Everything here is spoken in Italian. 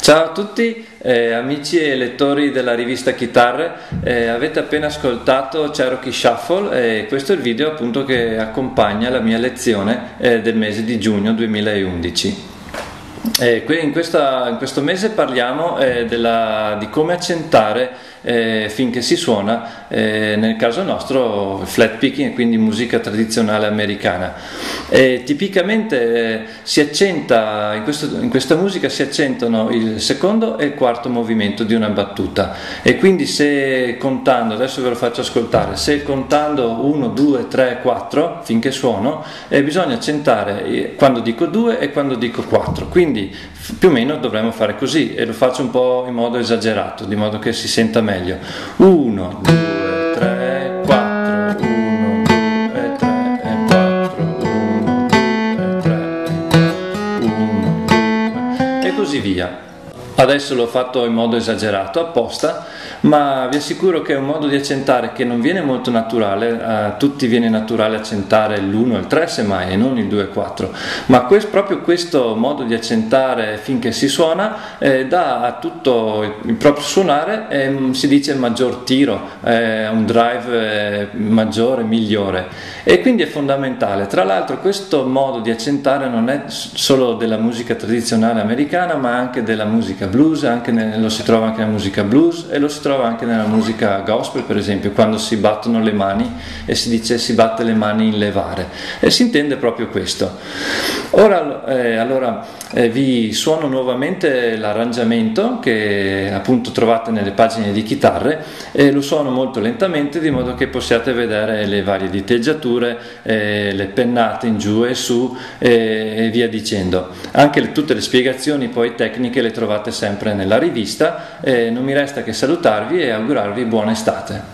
Ciao a tutti amici e lettori della rivista Chitarre, avete appena ascoltato Cherokee Shuffle e questo è il video appunto che accompagna la mia lezione del mese di giugno 2011. In questo mese parliamo di come accentare finché si suona, nel caso nostro flat picking, quindi musica tradizionale americana. Tipicamente si accenta, in questa musica si accentano il secondo e il quarto movimento di una battuta, e quindi se contando, adesso ve lo faccio ascoltare, se contando 1, 2, 3, 4 finché suono, bisogna accentare quando dico 2 e quando dico 4, quindi più o meno dovremmo fare così, e lo faccio un po' in modo esagerato, di modo che si senta meglio. 1, 2, 3, 4, 1, 2, 3, 4, 1, 2, 3, 1, 2, e così via. Adesso l'ho fatto in modo esagerato apposta, ma vi assicuro che è un modo di accentare che non viene molto naturale, a tutti viene naturale accentare l'1 e il 3 semmai, e non il 2 e il 4, ma proprio questo modo di accentare finché si suona dà a tutto il proprio suonare, si dice maggior tiro, un drive maggiore, migliore, e quindi è fondamentale. Tra l'altro questo modo di accentare non è solo della musica tradizionale americana, ma anche della musica blues, lo si trova anche nella musica blues e lo si trova anche nella musica gospel, per esempio, quando si battono le mani e si dice si batte le mani in levare, e si intende proprio questo. Ora allora vi suono nuovamente l'arrangiamento che appunto trovate nelle pagine di Chitarre, e lo suono molto lentamente di modo che possiate vedere le varie diteggiature, le pennate in giù e su e via dicendo. Anche tutte le spiegazioni poi tecniche le trovate sempre nella rivista. Non mi resta che salutarvi e augurarvi buona estate.